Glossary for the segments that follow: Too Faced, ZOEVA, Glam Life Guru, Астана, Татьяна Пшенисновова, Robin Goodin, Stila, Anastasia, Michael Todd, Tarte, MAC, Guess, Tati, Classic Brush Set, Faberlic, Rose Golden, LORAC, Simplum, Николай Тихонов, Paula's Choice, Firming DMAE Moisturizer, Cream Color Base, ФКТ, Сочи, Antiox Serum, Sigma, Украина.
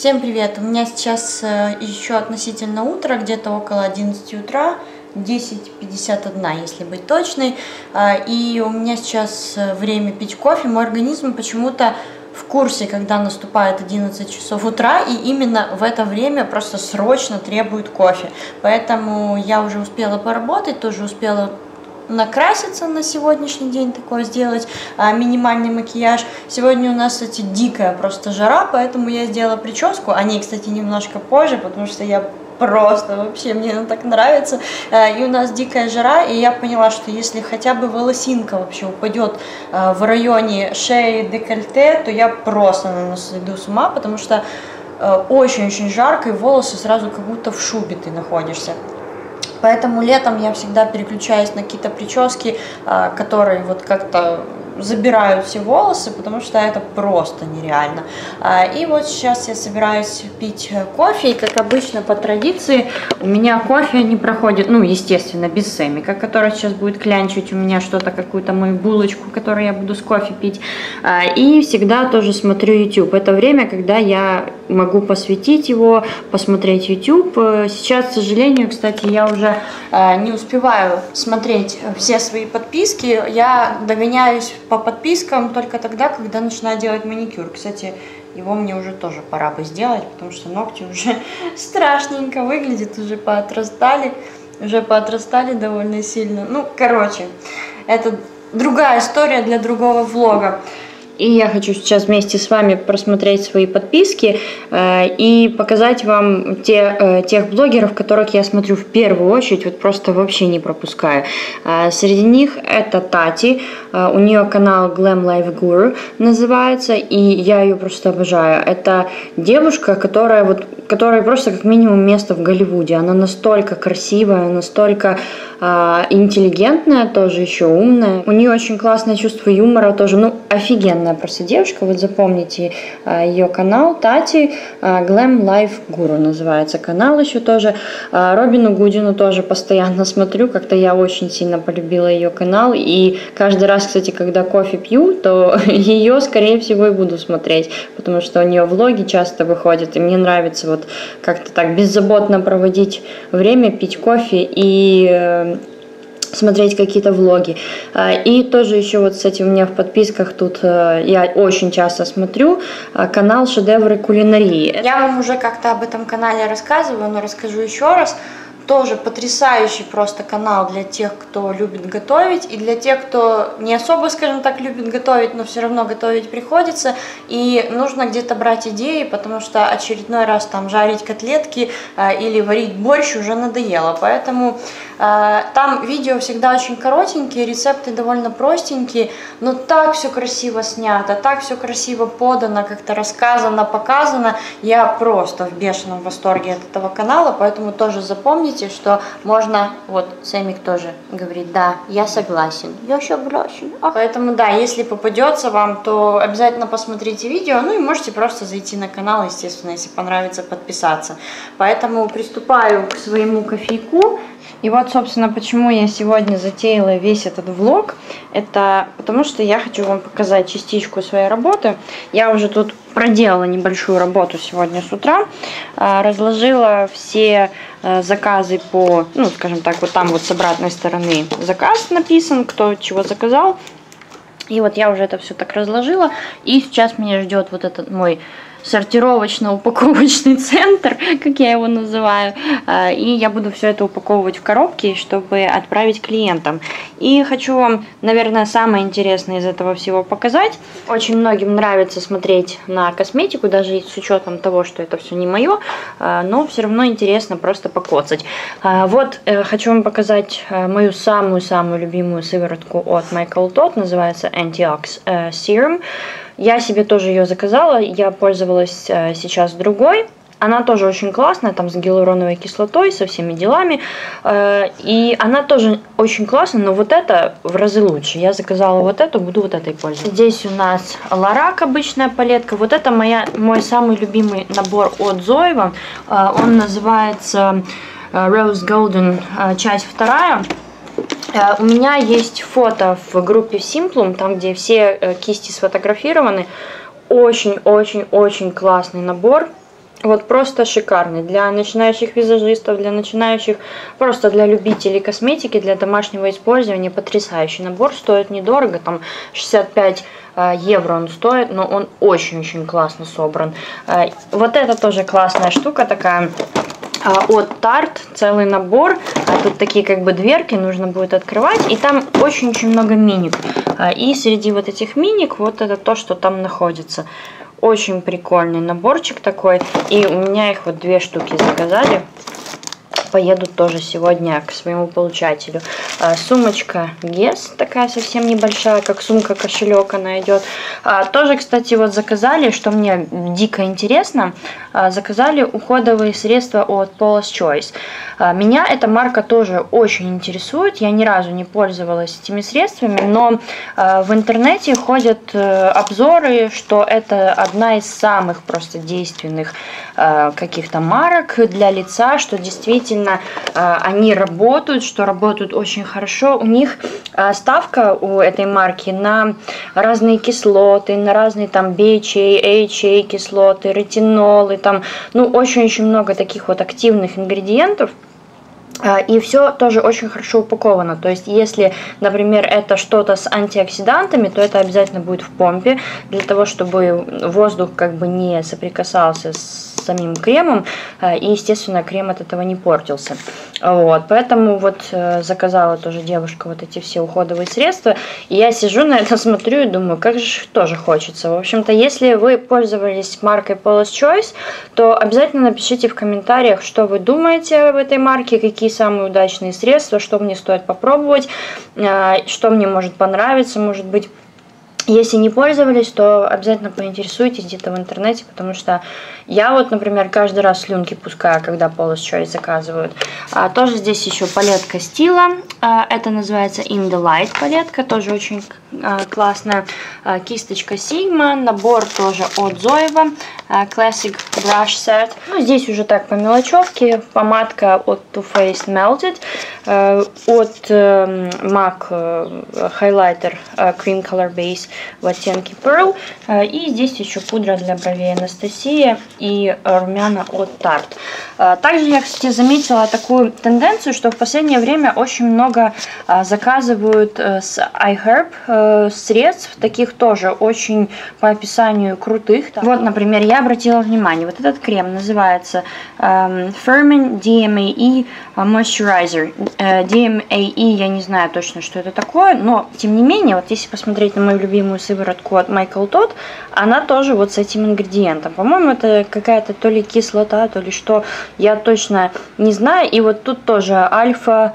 Всем привет! У меня сейчас еще относительно утро, где-то около 11 утра, 10:51, если быть точной. И у меня сейчас время пить кофе. Мой организм почему-то в курсе, когда наступает 11 часов утра, и именно в это время просто срочно требует кофе. Поэтому я уже успела поработать, тоже успела накраситься на сегодняшний день, такое сделать, минимальный макияж. Сегодня у нас, кстати, дикая просто жара, поэтому я сделала прическу. О ней, кстати, немножко позже, потому что я просто вообще, мне она так нравится. И у нас дикая жара, и я поняла, что если хотя бы волосинка вообще упадет в районе шеи, декольте, то я просто, наверное, сойду с ума, потому что очень-очень жарко, и волосы сразу как будто в шубе ты находишься. Поэтому летом я всегда переключаюсь на какие-то прически, которые вот как-то забирают все волосы, потому что это просто нереально. И вот сейчас я собираюсь пить кофе, и как обычно по традиции у меня кофе не проходит, ну естественно, без Сэмика, который сейчас будет клянчить у меня что-то, какую-то мою булочку, которую я буду с кофе пить. И всегда тоже смотрю YouTube. Это время, когда я могу посвятить его, посмотреть YouTube. Сейчас, к сожалению, кстати, я уже не успеваю смотреть все свои подписки. Я догоняюсь по подпискам только тогда, когда начинаю делать маникюр. Кстати, его мне уже тоже пора бы сделать, потому что ногти уже страшненько выглядят, уже поотрастали довольно сильно. Ну, короче, это другая история для другого влога. И я хочу сейчас вместе с вами просмотреть свои подписки и показать вам тех блогеров, которых я смотрю в первую очередь, вот просто вообще не пропускаю. Среди них это Тати, у нее канал Glam Life Guru называется, и я ее просто обожаю. Это девушка, которая просто как минимум место в Голливуде. Она настолько красивая, настолько интеллигентная, тоже еще умная. У нее очень классное чувство юмора тоже, ну офигенно. Просто девушка, вот запомните ее канал, Тати, Glam Life Guru называется канал еще тоже. Робину Гудину тоже постоянно смотрю, как-то я очень сильно полюбила ее канал, и каждый раз, кстати, когда кофе пью, то ее, скорее всего, и буду смотреть, потому что у нее влоги часто выходят, и мне нравится вот как-то так беззаботно проводить время, пить кофе и смотреть какие-то влоги. И тоже еще вот, кстати, у меня в подписках тут я очень часто смотрю канал «Шедевры кулинарии». Я вам уже как-то об этом канале рассказываю, но расскажу еще раз. Тоже потрясающий просто канал для тех, кто любит готовить, и для тех, кто не особо, скажем так, любит готовить, но все равно готовить приходится, и нужно где-то брать идеи, потому что очередной раз там жарить котлетки или варить борщ уже надоело, поэтому там видео всегда очень коротенькие, рецепты довольно простенькие, но так все красиво снято, так все красиво подано, как-то рассказано, показано, я просто в бешеном восторге от этого канала, поэтому тоже запомните, что можно, вот Сэмик тоже говорит, да, я согласен, я согласен. Поэтому да, если попадется вам, то обязательно посмотрите видео, ну и можете просто зайти на канал, естественно, если понравится, подписаться. Поэтому приступаю к своему кофейку. И вот, собственно, почему я сегодня затеяла весь этот влог, это потому что я хочу вам показать частичку своей работы. Я уже тут проделала небольшую работу сегодня с утра, разложила все заказы по, ну, скажем так, вот там вот с обратной стороны заказ написан, кто чего заказал. И вот я уже это все так разложила, и сейчас меня ждет вот этот мой сортировочно-упаковочный центр, как я его называю, и я буду все это упаковывать в коробки, чтобы отправить клиентам. И хочу вам, наверное, самое интересное из этого всего показать. Очень многим нравится смотреть на косметику, даже с учетом того, что это все не мое, но все равно интересно просто покоцать. Вот хочу вам показать мою самую-самую любимую сыворотку от Michael Todd, называется Antiox Serum. Я себе тоже ее заказала, я пользовалась сейчас другой. Она тоже очень классная, там с гиалуроновой кислотой, со всеми делами. И она тоже очень классная, но вот эта в разы лучше. Я заказала вот эту, буду вот этой пользоваться. Здесь у нас LORAC, обычная палетка. Вот это мой самый любимый набор от ZOEVA. Он называется Rose Golden, часть вторая. У меня есть фото в группе Simplum, там где все кисти сфотографированы. Очень-очень-очень классный набор. Вот просто шикарный для начинающих визажистов, для начинающих, просто для любителей косметики, для домашнего использования. Потрясающий набор, стоит недорого, там 65 евро он стоит, но он очень-очень классно собран. Вот это тоже классная штука такая от Tarte, целый набор. Тут такие как бы дверки, нужно будет открывать, и там очень-очень много миник. И среди вот этих миник вот это то, что там находится. Очень прикольный наборчик такой. И у меня их вот две штуки заказали. Поедут тоже сегодня к своему получателю. Сумочка Guess, такая совсем небольшая, как сумка-кошелек она идет. Тоже, кстати, вот заказали, что мне дико интересно, заказали уходовые средства от Paula's Choice. Меня эта марка тоже очень интересует, я ни разу не пользовалась этими средствами, но в интернете ходят обзоры, что это одна из самых просто действенных каких-то марок для лица, что действительно они работают, что работают очень хорошо. У них ставка у этой марки на разные кислоты, на разные там BHA, HA кислоты, ретинолы, там, ну, очень-очень много таких вот активных ингредиентов. И все тоже очень хорошо упаковано. То есть, если, например, это что-то с антиоксидантами, то это обязательно будет в помпе, для того, чтобы воздух как бы не соприкасался с самим кремом, и, естественно, крем от этого не портился. Вот, поэтому вот заказала тоже девушка вот эти все уходовые средства, и я сижу на это смотрю и думаю, как же тоже хочется. В общем-то, если вы пользовались маркой Paula's Choice, то обязательно напишите в комментариях, что вы думаете об этой марке, какие самые удачные средства, что мне стоит попробовать, что мне может понравиться, может быть. Если не пользовались, то обязательно поинтересуйтесь где-то в интернете, потому что я вот, например, каждый раз слюнки пускаю, когда Paula's Choice заказывают. Тоже здесь еще палетка Stila, это называется In the Light палетка, тоже очень классная. Кисточка Sigma, набор тоже от ZOEVA, Classic Brush Set. Ну, здесь уже так по мелочевке, помадка от Too Faced Melted, от MAC Highlighter Cream Color Base в оттенке Pearl. И здесь еще пудра для бровей Anastasia и румяна от Tarte. Также я, кстати, заметила такую тенденцию, что в последнее время очень много заказывают с iHerb средств, таких тоже очень по описанию крутых. Вот, например, я обратила внимание, вот этот крем называется Firming DMAE Moisturizer. DMAE, я не знаю точно, что это такое, но, тем не менее, вот если посмотреть на мою любимую сыворотку от Michael Todd, она тоже вот с этим ингредиентом. По-моему, это какая-то то ли кислота, то ли что, я точно не знаю. И вот тут тоже альфа-липолик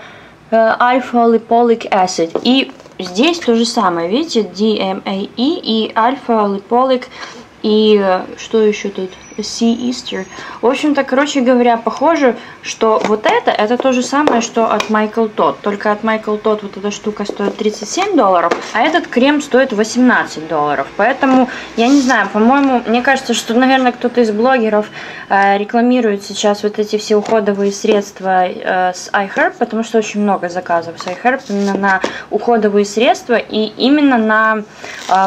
acid. И здесь то же самое, видите, DMAE и альфа-липолик, и что еще тут? Sea Easter. В общем-то, короче говоря, похоже, что вот это то же самое, что от Michael Todd. Только от Michael Todd вот эта штука стоит 37 долларов, а этот крем стоит 18 долларов. Поэтому, я не знаю, по-моему, мне кажется, что, наверное, кто-то из блогеров рекламирует сейчас вот эти все уходовые средства с iHerb, потому что очень много заказов с iHerb именно на уходовые средства и именно на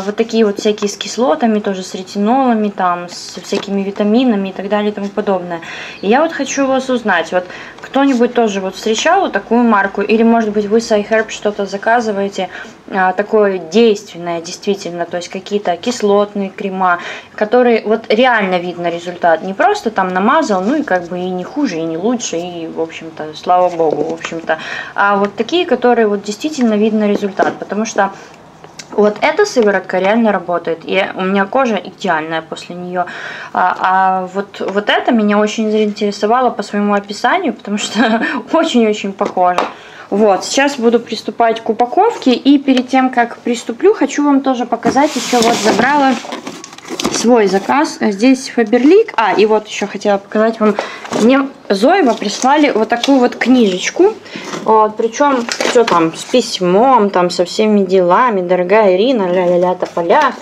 вот такие вот всякие с кислотами, тоже с ретинолами, там, с всякими витаминами, и так далее и тому подобное. И я вот хочу вас узнать, вот кто-нибудь тоже вот встречал вот такую марку, или, может быть, вы с iHerb что-то заказываете такое действенное действительно, то есть какие-то кислотные крема, которые вот реально видно результат, не просто там намазал, ну и как бы и не хуже, и не лучше, и, в общем-то, слава богу, в общем-то, а вот такие, которые вот действительно видно результат, потому что вот эта сыворотка реально работает, и у меня кожа идеальная после нее. А вот это меня очень заинтересовало по своему описанию, потому что очень-очень похоже. Вот, сейчас буду приступать к упаковке, и перед тем, как приступлю, хочу вам тоже показать, еще вот забрала свой заказ. Здесь Faberlic. И вот еще хотела показать вам, мне Зоева прислали вот такую вот книжечку. Вот, причем все там с письмом, там со всеми делами, дорогая Ирина, ля-ля-ля, тополя.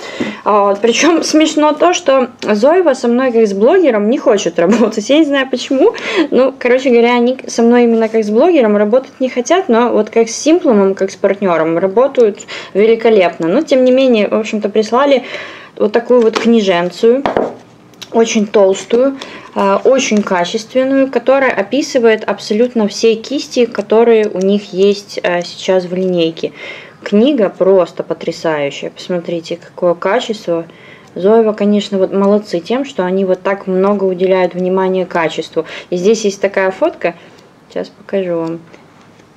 Вот, причем смешно то, что Зоева со мной как с блогером не хочет работать. Я не знаю почему. Ну, короче говоря, они со мной именно как с блогером работать не хотят, но вот как с Simplum, как с партнером работают великолепно. Но, тем не менее, в общем-то, прислали вот такую вот книженцию. очень толстую, очень качественную, которая описывает абсолютно все кисти, которые у них есть сейчас в линейке. Книга просто потрясающая. Посмотрите, какое качество. ZOEVA, конечно, вот молодцы тем, что они вот так много уделяют внимания качеству. И здесь есть такая фотка. Сейчас покажу вам.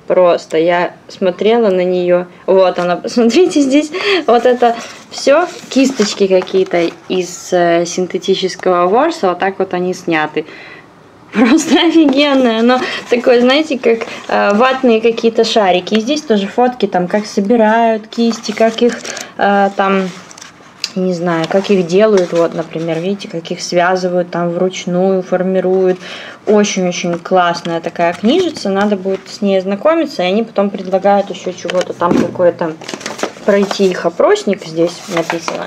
Просто я смотрела на нее. Вот она, посмотрите, здесь вот это все кисточки какие-то из синтетического ворса. Вот так вот они сняты. Просто офигенная, но такое, знаете, как ватные какие-то шарики. И здесь тоже фотки, там, как собирают кисти, как их там... Не знаю, как их делают, вот, например, видите, как их связывают там вручную, формируют. Очень-очень классная такая книжица, надо будет с ней ознакомиться, и они потом предлагают еще чего-то там какое-то, пройти их опросник, здесь написано.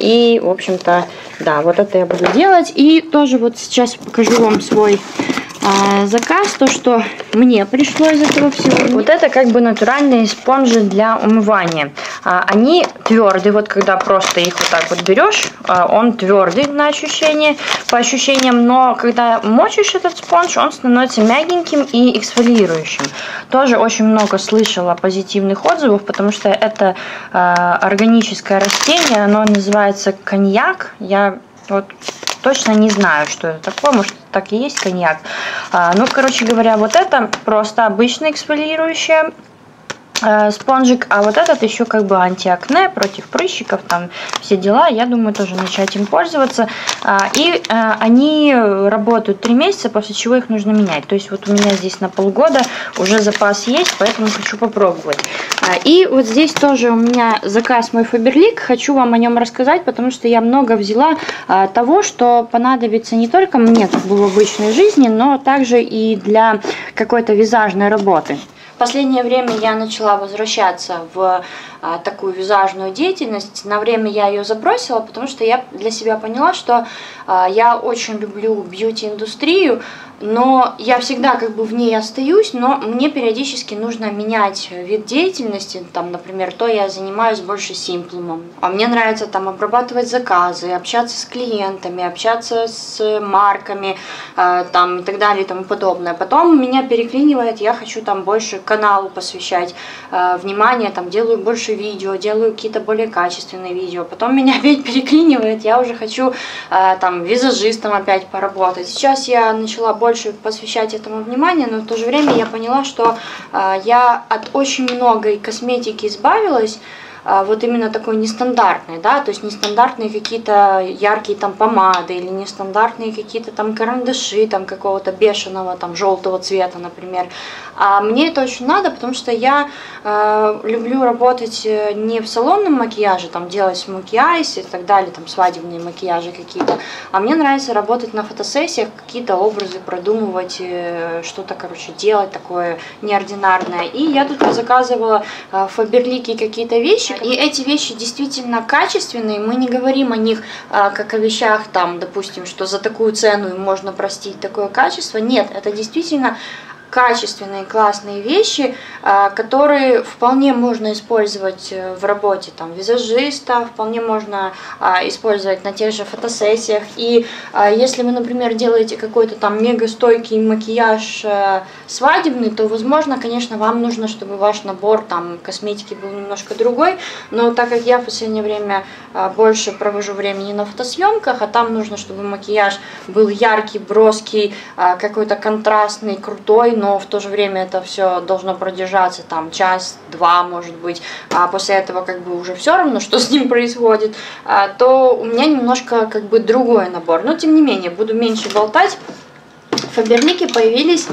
И, в общем-то, да, вот это я буду делать. И тоже вот сейчас покажу вам свой заказ, то, что мне пришло из этого всего. Вот это как бы натуральные спонжи для умывания. Они твердые, вот когда просто их вот так вот берешь, он твердый на ощущение, по ощущениям, но когда мочишь этот спонж, он становится мягеньким и эксфолирующим. Тоже очень много слышала позитивных отзывов, потому что это органическое растение, оно называется коньяк. Я вот точно не знаю, что это такое, может, так и есть коньяк. Ну, короче говоря, вот это просто обычное эксфолирующее спонжик, а вот этот еще как бы антиакне, против прыщиков, там все дела. Я думаю, тоже начать им пользоваться. И они работают 3 месяца, после чего их нужно менять. То есть вот у меня здесь на полгода уже запас есть, поэтому хочу попробовать. И вот здесь тоже у меня заказ мой Faberlic. Хочу вам о нем рассказать, потому что я много взяла того, что понадобится не только мне, как бы в обычной жизни, но также и для какой-то визажной работы. В последнее время я начала возвращаться в такую визажную деятельность. На время я ее забросила, потому что я для себя поняла, что я очень люблю бьюти-индустрию, но я всегда как бы в ней остаюсь, но мне периодически нужно менять вид деятельности. Там, например, то я занимаюсь больше Simplum, а мне нравится там обрабатывать заказы, общаться с клиентами, общаться с марками там, и так далее и тому подобное. Потом меня переклинивает, я хочу там больше каналу посвящать внимание, там делаю больше видео, делаю какие-то более качественные видео. Потом меня опять переклинивает, я уже хочу там визажистом опять поработать. Сейчас я начала больше посвящать этому внимание, но в то же время я поняла, что я от очень многой косметики избавилась, вот именно такой нестандартной, да, то есть нестандартные какие-то яркие там помады или нестандартные какие-то там карандаши там какого-то бешеного там желтого цвета, например. А мне это очень надо, потому что я люблю работать не в салонном макияже, там делать смоки-айс и так далее, там свадебные макияжи какие-то, а мне нравится работать на фотосессиях, какие-то образы продумывать, что-то, короче, делать такое неординарное. И я тут заказывала в Фаберлике какие-то вещи, и эти вещи действительно качественные. Мы не говорим о них как о вещах, там, допустим, что за такую цену им можно простить такое качество. Нет, это действительно качественные, классные вещи, которые вполне можно использовать в работе там визажиста, вполне можно использовать на тех же фотосессиях. И если вы, например, делаете какой-то там мега стойкий макияж свадебный, то, возможно, конечно, вам нужно, чтобы ваш набор там косметики был немножко другой. Но так как я в последнее время больше провожу времени на фотосъемках, а там нужно, чтобы макияж был яркий, броский, какой-то контрастный, крутой, но в то же время это все должно продержаться там час-два, может быть, а после этого как бы уже все равно, что с ним происходит, то у меня немножко как бы другой набор. Но тем не менее, буду меньше болтать. В Фаберлике появились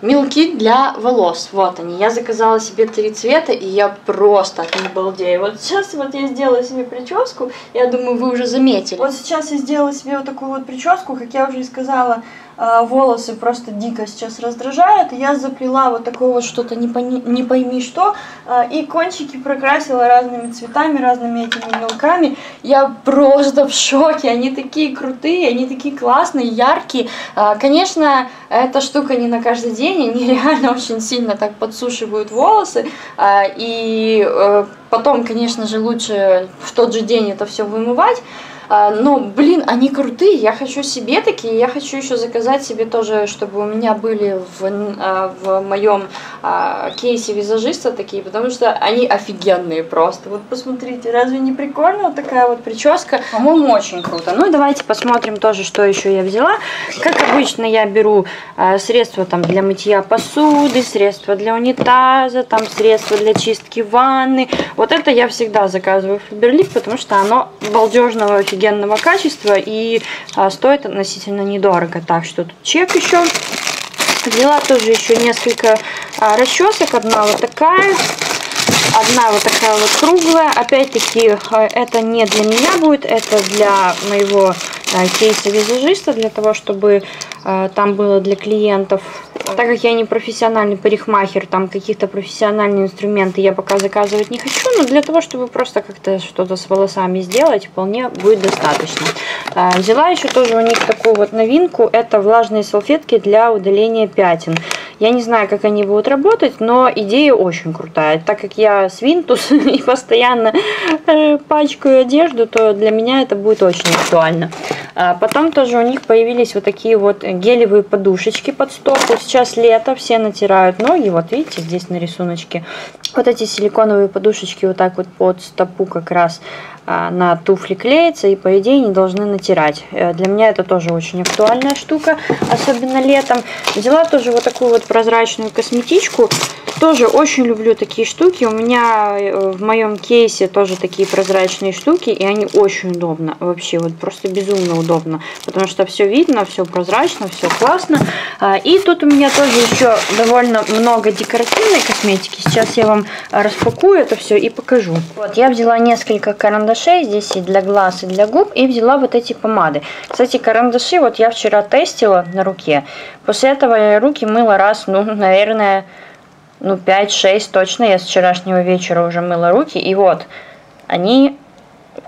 мелки для волос. Вот они. Я заказала себе 3 цвета, и я просто от них балдею. Вот сейчас вот я сделала себе прическу, я думаю, вы уже заметили. Вот сейчас я сделала себе вот такую вот прическу, как я уже и сказала, волосы просто дико сейчас раздражают. Я заплела вот такое вот что-то не пойми что, и кончики прокрасила разными цветами, разными этими мелками. Я просто в шоке. Они такие крутые, они такие классные, яркие. Конечно, эта штука не на каждый день. Они реально очень сильно так подсушивают волосы. И потом, конечно же, лучше в тот же день это все вымывать. Но, блин, они крутые, я хочу себе такие, я хочу еще заказать себе тоже, чтобы у меня были в моем кейсе визажиста такие, потому что они офигенные просто. Вот посмотрите, разве не прикольно вот такая вот прическа? По-моему, очень круто. Ну, давайте посмотрим тоже, что еще я взяла. Как обычно, я беру средства там для мытья посуды, средства для унитаза, там средства для чистки ванны. Вот это я всегда заказываю в Фаберлик, потому что оно балдежного офигенного качества и стоит относительно недорого. Так что тут чек еще. Взяла тоже еще несколько расчесок. Одна вот такая вот круглая. Опять-таки, это не для меня будет, это для моего кейса визажиста, для того, чтобы там было для клиентов. Так как я не профессиональный парикмахер, там каких-то профессиональных инструментов я пока заказывать не хочу, но для того, чтобы просто как-то что-то с волосами сделать, вполне будет достаточно. Взяла еще тоже у них такую вот новинку, это влажные салфетки для удаления пятен. Я не знаю, как они будут работать, но идея очень крутая. Так как я свинтус и постоянно пачкаю одежду, то для меня это будет очень актуально. Потом тоже у них появились вот такие вот гелевые подушечки под стопу. Сейчас лето, все натирают ноги. Вот видите, здесь на рисуночке. Вот эти силиконовые подушечки вот так вот под стопу как раз на туфли клеятся и, по идее, не должны натирать. Для меня это тоже очень актуальная штука, особенно летом. Взяла тоже вот такую вот прозрачную косметичку. Тоже очень люблю такие штуки. У меня в моем кейсе тоже такие прозрачные штуки, и они очень удобно. Вообще, вот просто безумно удобно, потому что все видно, все прозрачно, все классно. И тут у меня тоже еще довольно много декоративной косметики. Сейчас я вам распакую это все и покажу. Вот, я взяла несколько карандашей. Здесь и для глаз, и для губ. И взяла вот эти помады. Кстати, карандаши вот я вчера тестила на руке. После этого я руки мыла раз, ну, наверное, ну, 5-6 точно. Я с вчерашнего вечера уже мыла руки. И вот, они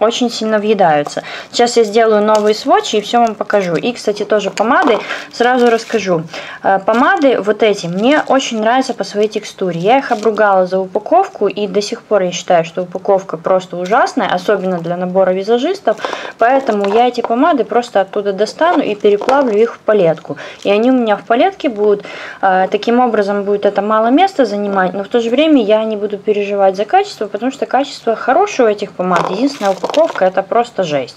очень сильно въедаются. Сейчас я сделаю новые свотчи и все вам покажу. И, кстати, тоже помады. Сразу расскажу. Помады вот эти мне очень нравятся по своей текстуре. Я их обругала за упаковку, и до сих пор я считаю, что упаковка просто ужасная, особенно для набора визажистов. Поэтому я эти помады просто оттуда достану и переплавлю их в палетку. И они у меня в палетке будут. Таким образом будет это мало места занимать, но в то же время я не буду переживать за качество, потому что качество хорошее у этих помад. Единственное, упаковка — это просто жесть.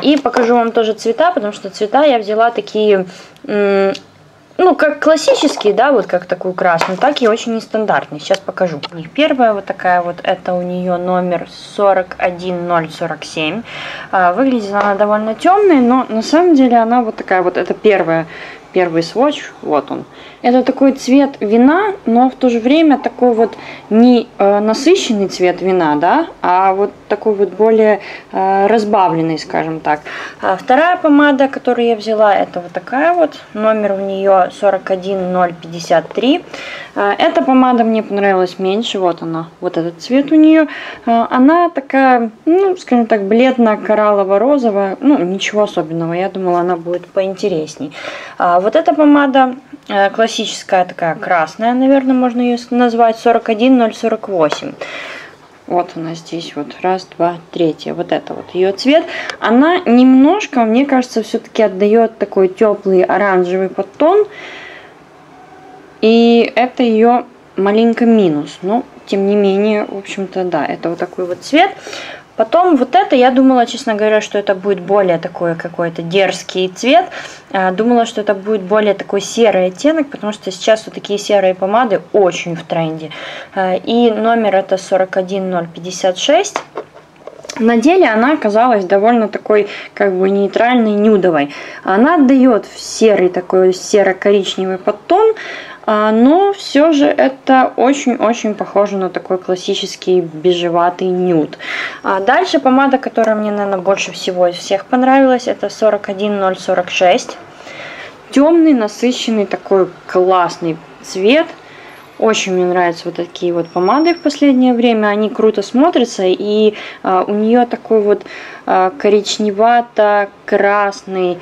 И покажу вам тоже цвета, потому что цвета я взяла такие, ну, как классические, да, вот как такую красную, так и очень нестандартные. Сейчас покажу. Первая вот такая вот, это у нее номер 41047. Выглядит она довольно темной, но на самом деле она вот такая вот, это первый свотч, вот он. Это такой цвет вина, но в то же время такой вот не насыщенный цвет вина, да, а вот такой вот более разбавленный, скажем так. Вторая помада, которую я взяла, это вот такая вот. Номер у нее 41053. Эта помада мне понравилась меньше, вот она, вот этот цвет у нее. Она такая, ну, скажем так, бледно-кораллово-розовая, ну, ничего особенного, я думала, она будет поинтересней. Вот эта помада классическая. Классическая такая красная, наверное, можно ее назвать, 41048. Вот она здесь вот, раз, два, третья. Вот это вот ее цвет. Она немножко, мне кажется, все-таки отдает такой теплый оранжевый подтон. И это ее маленько минус. Но, тем не менее, в общем-то, да, это вот такой вот цвет. Потом вот это, я думала, честно говоря, что это будет более такой какой-то дерзкий цвет. Думала, что это будет более такой серый оттенок, потому что сейчас вот такие серые помады очень в тренде. И номер это 41056. На деле она оказалась довольно такой, как бы, нейтральной, нюдовой. Она отдает в серый такой серо-коричневый подтон. Но все же это очень-очень похоже на такой классический бежеватый нюд. Дальше помада, которая мне, наверное, больше всего из всех понравилась, это 41046. Темный, насыщенный, такой классный цвет. Очень мне нравятся вот такие вот помады в последнее время. Они круто смотрятся, и у нее такой вот коричневато-красный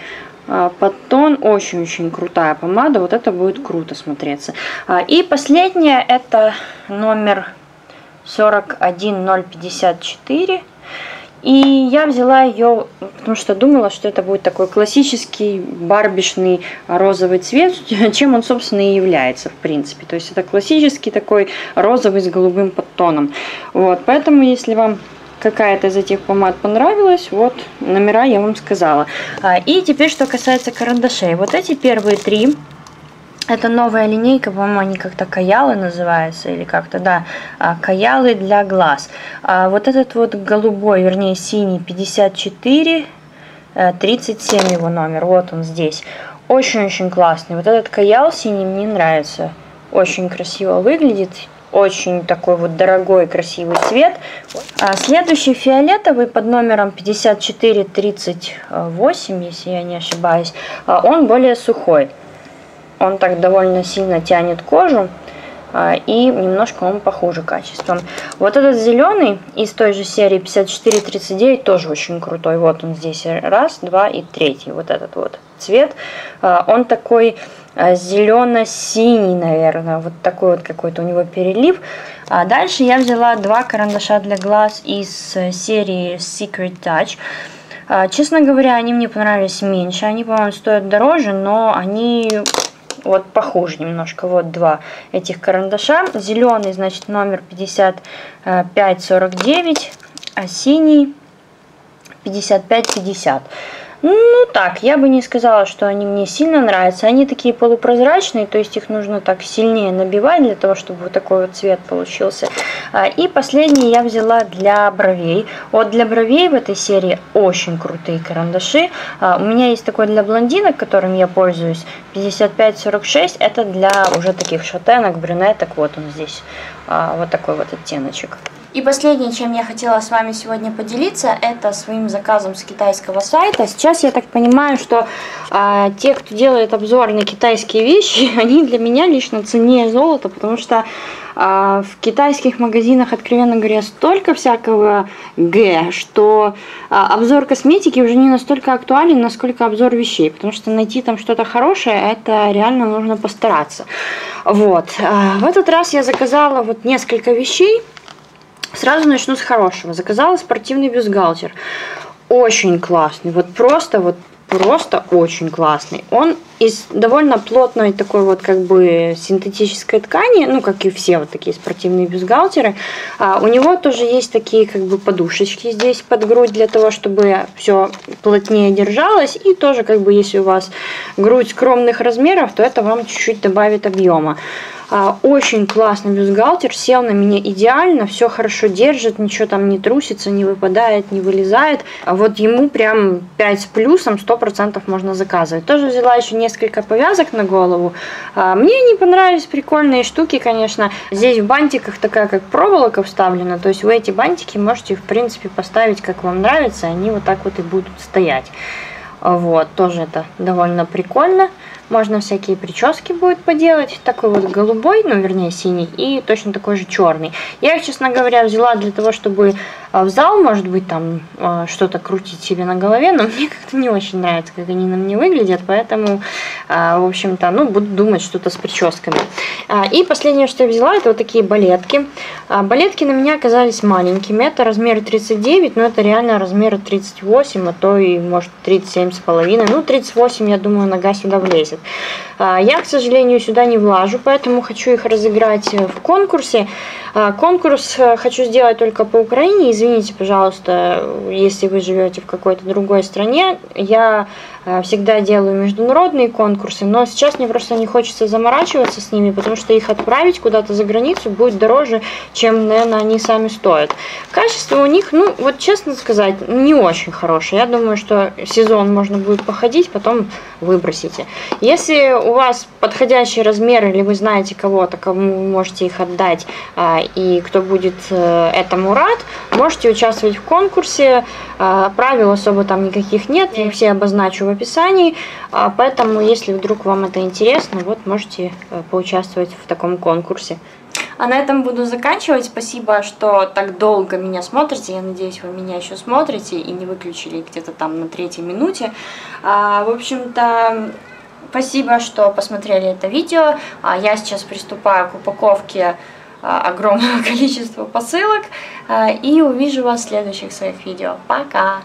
подтон, очень-очень крутая помада, вот это будет круто смотреться. И последняя, это номер 41054. И я взяла ее, потому что думала, что это будет такой классический барбишный розовый цвет, чем он, собственно, и является, в принципе. То есть это классический такой розовый с голубым подтоном. Вот, поэтому, если вам какая-то из этих помад понравилась, вот номера я вам сказала. И теперь, что касается карандашей. Вот эти первые три. Это новая линейка, по-моему, они как-то каялы называются, или как-то, да, каялы для глаз. А вот этот вот голубой, вернее синий, 54, 37 его номер, вот он здесь. Очень-очень классный. Вот этот каял синий мне нравится, очень красиво выглядит. Очень такой вот дорогой, красивый цвет. Следующий фиолетовый под номером 5438, если я не ошибаюсь. Он более сухой. Он так довольно сильно тянет кожу. И немножко он похуже качеством. Вот этот зеленый из той же серии 5439 тоже очень крутой. Вот он здесь раз, два и третий. Вот этот вот цвет. Он такой зелено-синий, наверное. Вот такой вот какой-то у него перелив. А дальше я взяла два карандаша для глаз из серии Secret Touch. Честно говоря, они мне понравились меньше. Они, по-моему, стоят дороже, но они... Вот похуже немножко, вот два этих карандаша. Зеленый, значит, номер 5549, а синий 5550. Ну так, я бы не сказала, что они мне сильно нравятся. Они такие полупрозрачные, то есть их нужно так сильнее набивать, для того, чтобы вот такой вот цвет получился. И последний я взяла для бровей. Вот для бровей в этой серии очень крутые карандаши. У меня есть такой для блондинок, которым я пользуюсь, 5546. Это для уже таких шатенок, брюнеток. Вот он здесь, вот такой вот оттеночек. И последнее, чем я хотела с вами сегодня поделиться, это своим заказом с китайского сайта. Сейчас я так понимаю, что те, кто делает обзор на китайские вещи, они для меня лично ценнее золота, потому что в китайских магазинах, откровенно говоря, столько всякого Г, что обзор косметики уже не настолько актуален, насколько обзор вещей, потому что найти там что-то хорошее, это реально нужно постараться. Вот. В этот раз я заказала вот несколько вещей. Сразу начну с хорошего. Заказала спортивный бюстгальтер. Очень классный. Вот просто очень классный. Он из довольно плотной такой вот как бы синтетической ткани, ну как и все вот такие спортивные бюстгальтеры. У него тоже есть такие как бы подушечки здесь под грудь, для того, чтобы все плотнее держалось. И тоже как бы если у вас грудь скромных размеров, то это вам чуть-чуть добавит объема. Очень классный бюстгальтер, сел на меня идеально, все хорошо держит, ничего там не трусится, не выпадает, не вылезает. Вот ему прям 5 с плюсом, 100% можно заказывать. Тоже взяла еще несколько повязок на голову. Мне не понравились прикольные штуки, конечно. Здесь в бантиках такая как проволока вставлена, то есть вы эти бантики можете в принципе поставить как вам нравится, они вот так вот и будут стоять. Вот, тоже это довольно прикольно. Можно всякие прически будет поделать. Такой вот голубой, ну вернее синий, и точно такой же черный. Я их, честно говоря, взяла для того, чтобы в зал, может быть, там что-то крутить себе на голове. Но мне как-то не очень нравится, как они на мне выглядят. Поэтому, в общем-то, ну, буду думать что-то с прическами. И последнее, что я взяла, это вот такие балетки. Балетки на меня оказались маленькими. Это размер 39, но это реально размер 38, а то и, может, 37. С половиной, ну 38, я думаю, нога сюда влезет. Я, к сожалению, сюда не влажу, поэтому хочу их разыграть в конкурсе. Конкурс хочу сделать только по Украине. Извините, пожалуйста, если вы живете в какой-то другой стране. Я всегда делаю международные конкурсы, но сейчас мне просто не хочется заморачиваться с ними, потому что их отправить куда-то за границу будет дороже, чем, наверное, они сами стоят. Качество у них, ну, вот честно сказать, не очень хорошее. Я думаю, что сезон можно будет походить, потом выбросите. Если у вас подходящий размер, или вы знаете кого-то, кому вы можете их отдать, и кто будет этому рад, можете участвовать в конкурсе. Правил особо там никаких нет, я их все обозначу в описании, поэтому, если вдруг вам это интересно, вот можете поучаствовать в таком конкурсе. А на этом буду заканчивать. Спасибо, что так долго меня смотрите. Я надеюсь, вы меня еще смотрите и не выключили где-то там на третьей минуте. В общем-то, спасибо, что посмотрели это видео. Я сейчас приступаю к упаковке огромного количества посылок и увижу вас в следующих своих видео. Пока!